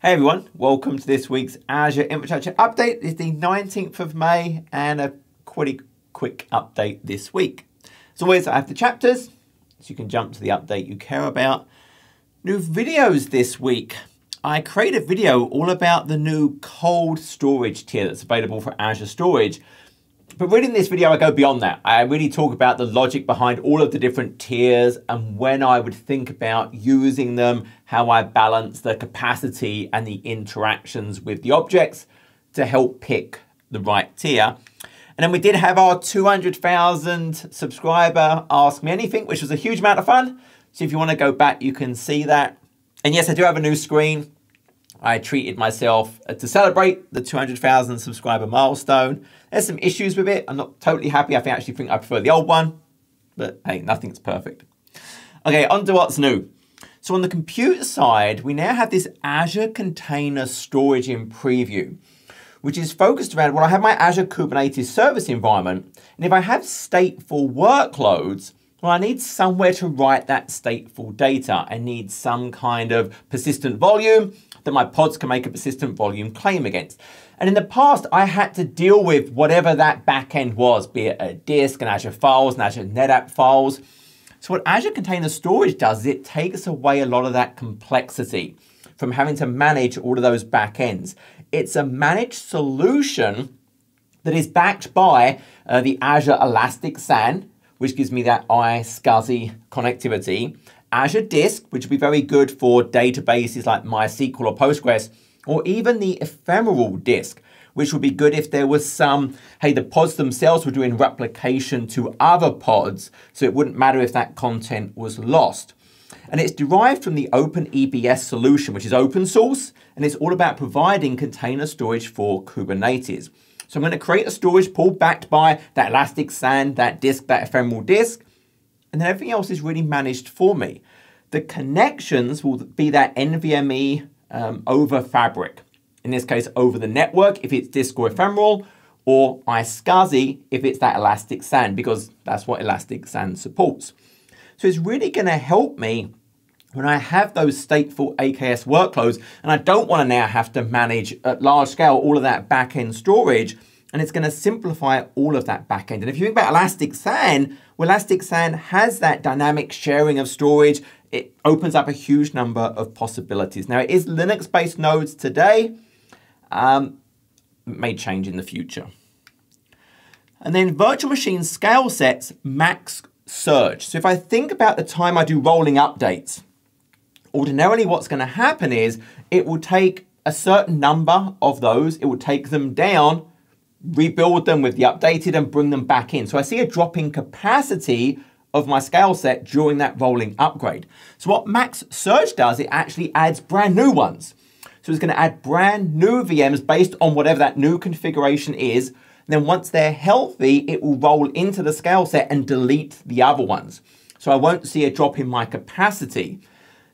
Hey everyone, welcome to this week's Azure Infrastructure Update. It's the 19th of May and a pretty quick update this week. As always, I have the chapters, so you can jump to the update you care about. New videos this week. I created a video all about the new cold storage tier that's available for Azure Storage. But really in this video, I go beyond that. I really talk about the logic behind all of the different tiers and when I would think about using them, how I balance the capacity and the interactions with the objects to help pick the right tier. And then we did have our 200,000 subscriber Ask Me Anything, which was a huge amount of fun. So if you want to go back, you can see that. And yes, I do have a new screen. I treated myself to celebrate the 200,000 subscriber milestone. There's some issues with it. I'm not totally happy. I actually think I prefer the old one, but hey, nothing's perfect. Okay, on to what's new. So on the compute side, we now have this Azure Container Storage in preview, which is focused around, well, I have my Azure Kubernetes service environment, and if I have stateful workloads, well, I need somewhere to write that stateful data. I need some kind of persistent volume that my pods can make a persistent volume claim against. And in the past, I had to deal with whatever that backend was, be it a disk, an Azure Files, an Azure NetApp Files. So what Azure Container Storage does is it takes away a lot of that complexity from having to manage all of those backends. It's a managed solution that is backed by the Azure ElasticSan, which gives me that iSCSI connectivity. Azure Disk, which would be very good for databases like MySQL or Postgres, or even the ephemeral disk, which would be good if there was some, hey, the pods themselves were doing replication to other pods, so it wouldn't matter if that content was lost. And it's derived from the Open EBS solution, which is open source, and it's all about providing container storage for Kubernetes. So I'm going to create a storage pool backed by that ElasticSan, that disk, that ephemeral disk, and then everything else is really managed for me. The connections will be that NVMe over fabric, in this case over the network if it's disk or ephemeral, or iSCSI if it's that ElasticSan, because that's what ElasticSan supports. So it's really going to help me when I have those stateful AKS workloads, and I don't want to now have to manage at large scale all of that back-end storage, and it's going to simplify all of that back-end. And if you think about ElasticSan, well, ElasticSan has that dynamic sharing of storage. It opens up a huge number of possibilities. Now, it is Linux-based nodes today. It may change in the future. And then virtual machine scale sets MaxSurge. So if I think about the time I do rolling updates, ordinarily what's going to happen is it will take a certain number of those, it will take them down, rebuild them with the updated and bring them back in. So I see a drop in capacity of my scale set during that rolling upgrade. So what MaxSurge does, it actually adds brand new ones. So it's going to add brand new VMs based on whatever that new configuration is. And then once they're healthy, it will roll into the scale set and delete the other ones. So I won't see a drop in my capacity.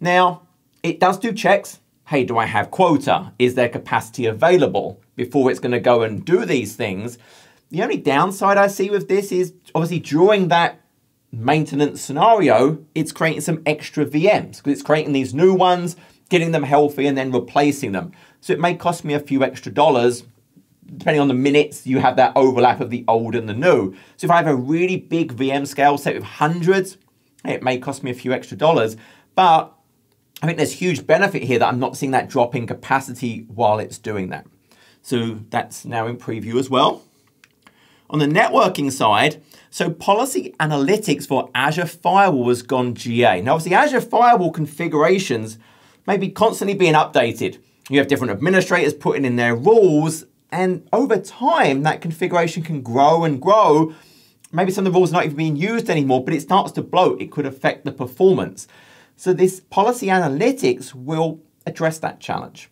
Now, it does do checks. Hey, do I have quota? Is there capacity available before it's going to go and do these things? The only downside I see with this is obviously during that maintenance scenario, it's creating some extra VMs because it's creating these new ones, getting them healthy and then replacing them. So it may cost me a few extra dollars depending on the minutes you have that overlap of the old and the new. So if I have a really big VM scale set with hundreds, it may cost me a few extra dollars, but I think there's huge benefit here that I'm not seeing that drop in capacity while it's doing that. So that's now in preview as well. On the networking side, so policy analytics for Azure Firewall has gone GA. Now obviously Azure Firewall configurations may be constantly being updated. You have different administrators putting in their rules, and over time that configuration can grow and grow. Maybe some of the rules are not even being used anymore, but it starts to bloat. It could affect the performance. So this policy analytics will address that challenge.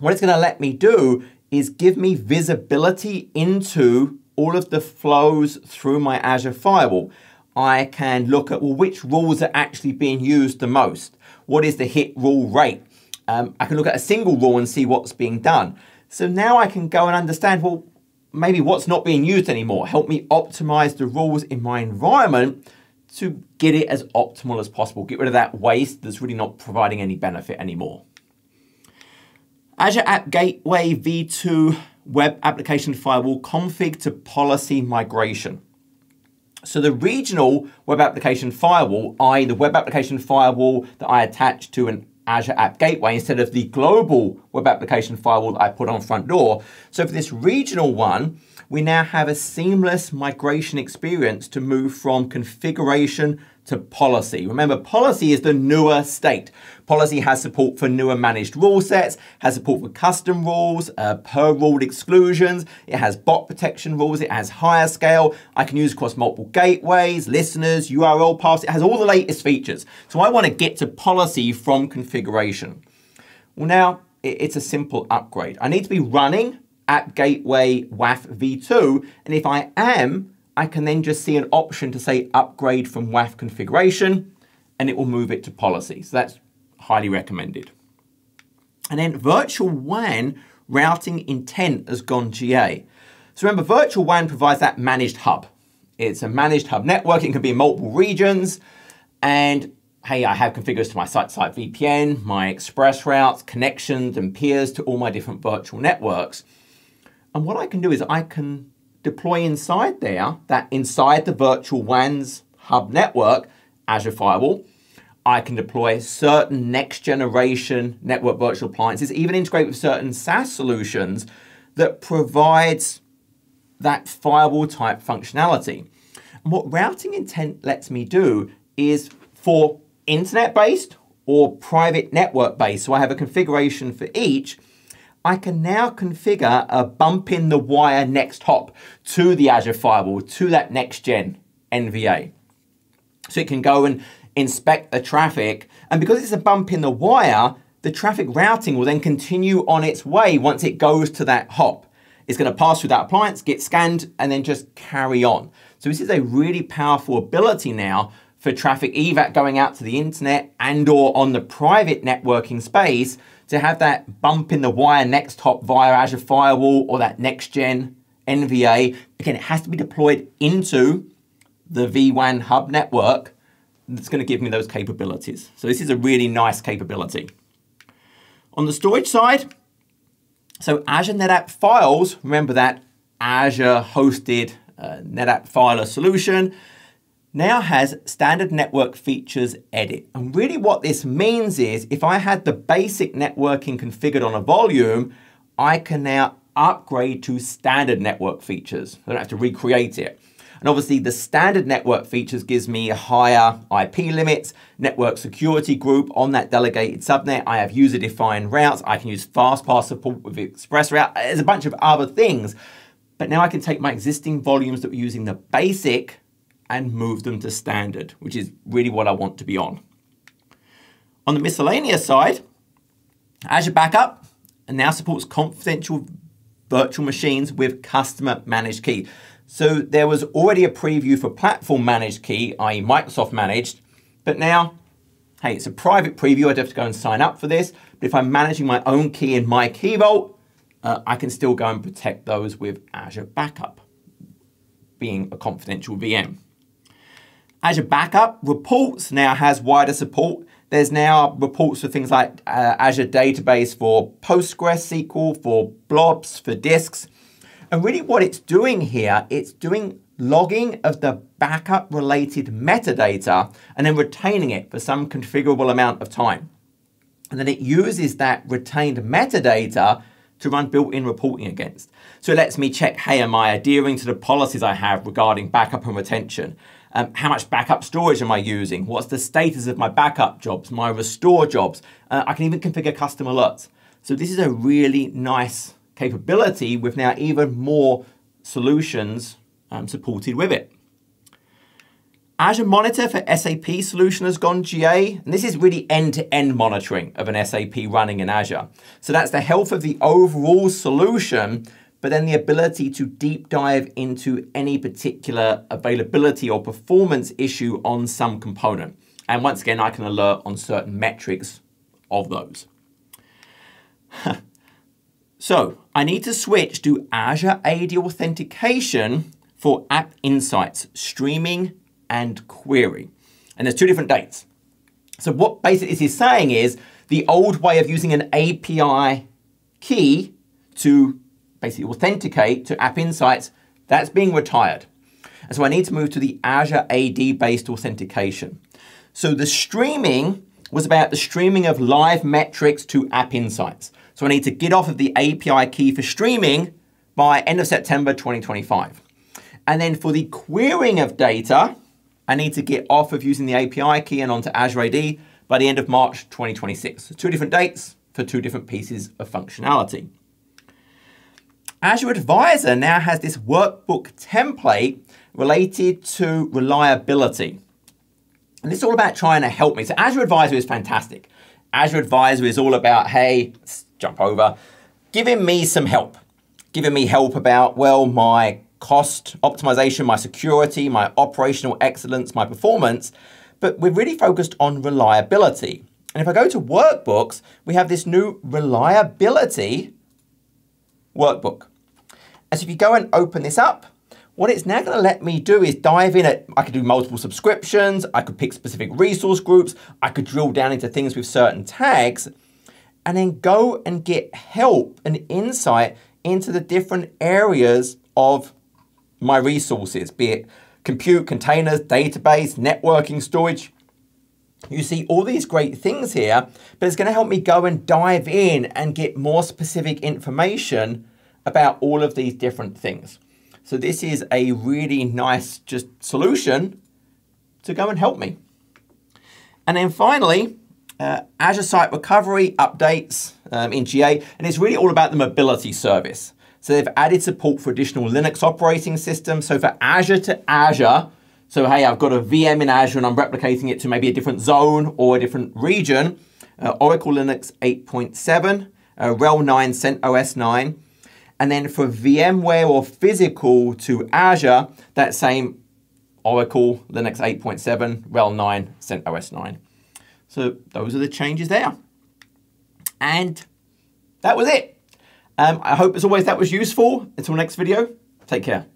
What it's going to let me do is give me visibility into all of the flows through my Azure Firewall. I can look at, well, which rules are actually being used the most? What is the hit rule rate? I can look at a single rule and see what's being done. So now I can go and understand, well, maybe what's not being used anymore. Help me optimize the rules in my environment to get it as optimal as possible. Get rid of that waste that's really not providing any benefit anymore. Azure App Gateway v2 Web Application Firewall config to policy migration. So the regional web application firewall, i.e. the web application firewall that I attach to an Azure App Gateway instead of the global web application firewall that I put on front door. So for this regional one, we now have a seamless migration experience to move from configuration to policy. Remember, policy is the newer state. Policy has support for newer managed rule sets, has support for custom rules, per rule exclusions, it has bot protection rules, it has higher scale, I can use across multiple gateways, listeners, URL paths, it has all the latest features. So I want to get to policy from configuration. Well, now it's a simple upgrade. I need to be running App Gateway WAF v2, and if I am, I can then just see an option to say upgrade from WAF configuration, and it will move it to policy. So that's highly recommended. And then virtual WAN routing intent has gone GA. So remember, virtual WAN provides that managed hub. It's a managed hub network. It can be in multiple regions. And hey, I have configures to my site-to-site VPN, my express routes, connections and peers to all my different virtual networks. And what I can do is I can deploy inside there, that inside the virtual WAN's hub network, Azure Firewall, I can deploy certain next generation network virtual appliances, even integrate with certain SaaS solutions that provides that firewall type functionality. And what routing intent lets me do is for internet based or private network based, so I have a configuration for each, I can now configure a bump in the wire next hop to the Azure Firewall, to that next gen NVA. So it can go and inspect the traffic. And because it's a bump in the wire, the traffic routing will then continue on its way once it goes to that hop. It's going to pass through that appliance, get scanned, and then just carry on. So this is a really powerful ability now for traffic evac going out to the internet and or on the private networking space to have that bump in the wire next hop via Azure Firewall or that next gen NVA. Again, it has to be deployed into the vWAN hub network that's going to give me those capabilities. So this is a really nice capability. On the storage side, so Azure NetApp Files, remember that Azure hosted NetApp Filer solution, now has standard network features edit. And really what this means is if I had the basic networking configured on a volume, I can now upgrade to standard network features. I don't have to recreate it. And obviously the standard network features gives me higher IP limits, network security group on that delegated subnet. I have user-defined routes. I can use FastPass support with ExpressRoute. There's a bunch of other things. But now I can take my existing volumes that were using the basic and move them to standard, which is really what I want to be on. On the miscellaneous side, Azure Backup now supports confidential virtual machines with customer managed key. So there was already a preview for platform managed key, i.e. Microsoft managed, but now, hey, it's a private preview. I'd have to go and sign up for this. But if I'm managing my own key in my Key Vault, I can still go and protect those with Azure Backup being a confidential VM. Azure Backup Reports now has wider support. There's now reports for things like Azure Database for PostgreSQL, for blobs, for disks. And really what it's doing here, it's doing logging of the backup related metadata and then retaining it for some configurable amount of time. And then it uses that retained metadata to run built-in reporting against. So it lets me check, hey, am I adhering to the policies I have regarding backup and retention? How much backup storage am I using? What's the status of my backup jobs, my restore jobs? I can even configure custom alerts. So this is a really nice capability with now even more solutions supported with it. Azure Monitor for SAP solution has gone GA, and this is really end-to-end monitoring of an SAP running in Azure. So that's the health of the overall solution, but then the ability to deep dive into any particular availability or performance issue on some component. And once again, I can alert on certain metrics of those. So I need to switch to Azure AD authentication for App Insights, streaming and query. And there's two different dates. So what basically this is saying is the old way of using an API key to basically authenticate to App Insights, that's being retired. And so I need to move to the Azure AD based authentication. So the streaming was about the streaming of live metrics to App Insights. So I need to get off of the API key for streaming by end of September 2025. And then for the querying of data, I need to get off of using the API key and onto Azure AD by the end of March 2026. So two different dates for two different pieces of functionality. Azure Advisor now has this workbook template related to reliability. And it's all about trying to help me. So Azure Advisor is fantastic. Azure Advisor is all about, hey, let's jump over, giving me some help. Giving me help about, well, my cost optimization, my security, my operational excellence, my performance. But we're really focused on reliability. And if I go to workbooks, we have this new reliability workbook. And so if you go and open this up, what it's now going to let me do is dive in at, I could do multiple subscriptions, I could pick specific resource groups, I could drill down into things with certain tags, and then go and get help and insight into the different areas of my resources, be it compute, containers, database, networking, storage. You see all these great things here, but it's going to help me go and dive in and get more specific information about all of these different things. So this is a really nice just solution to go and help me. And then finally, Azure Site Recovery updates in GA, and it's really all about the mobility service. So they've added support for additional Linux operating systems. So for Azure to Azure, so hey, I've got a VM in Azure and I'm replicating it to maybe a different zone or a different region. Oracle Linux 8.7, RHEL 9, CentOS 9. And then for VMware or physical to Azure, that same Oracle Linux 8.7, RHEL 9, CentOS 9. So those are the changes there. And that was it. I hope as always that was useful. Until next video, take care.